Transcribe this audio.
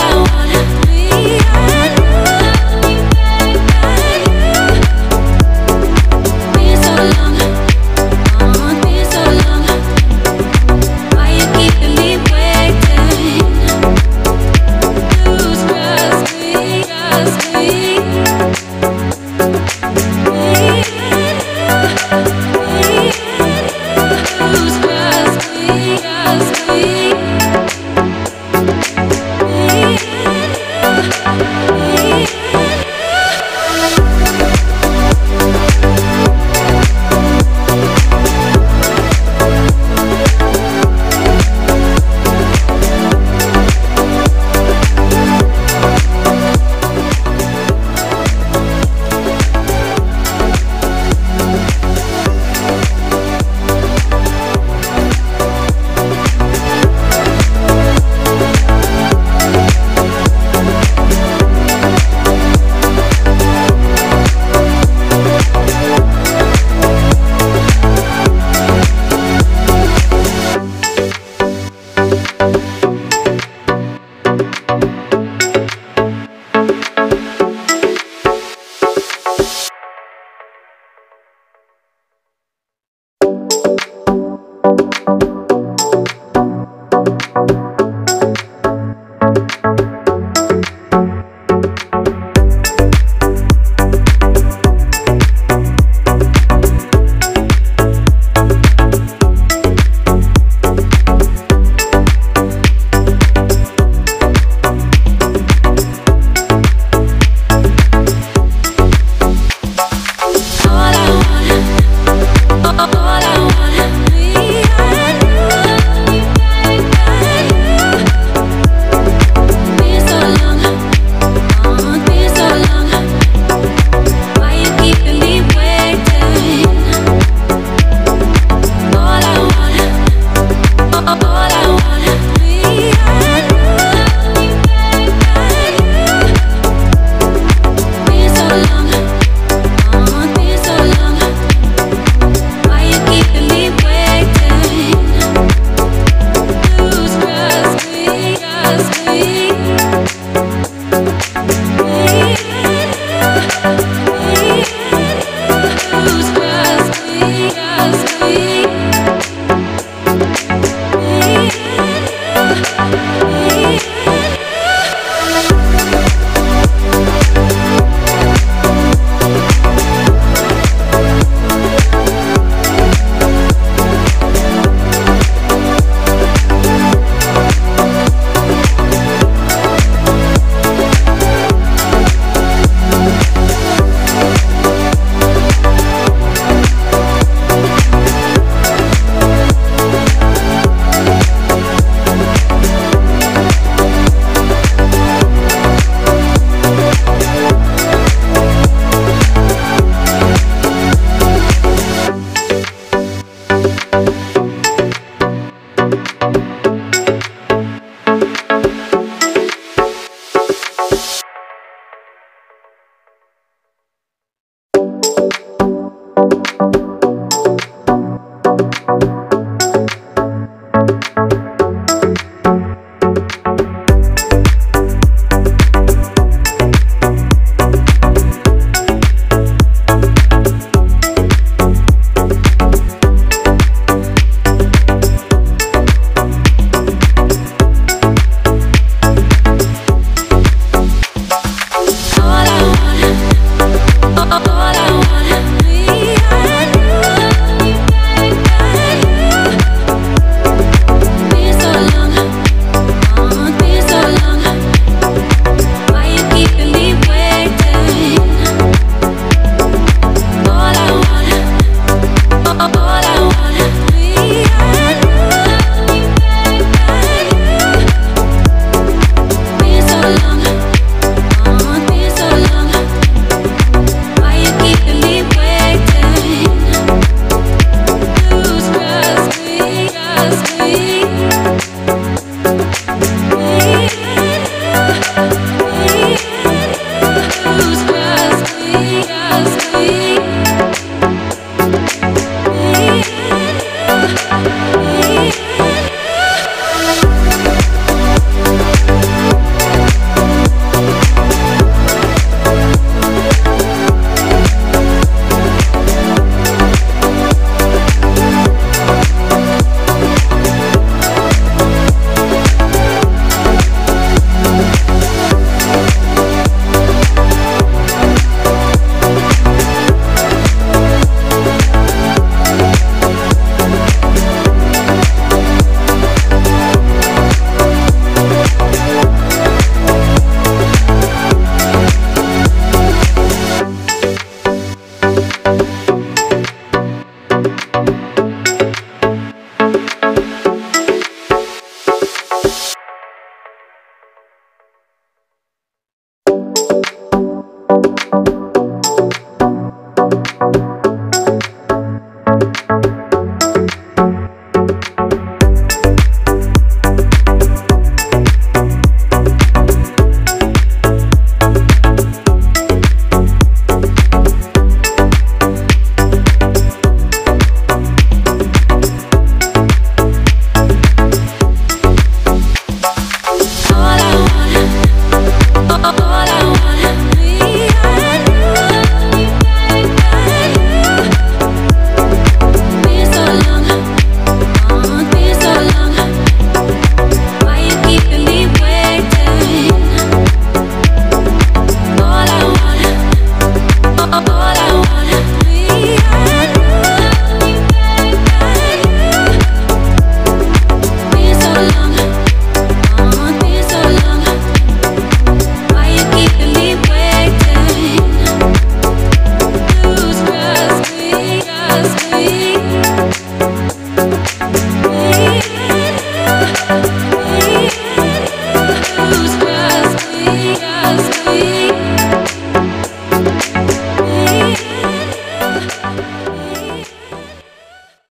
down.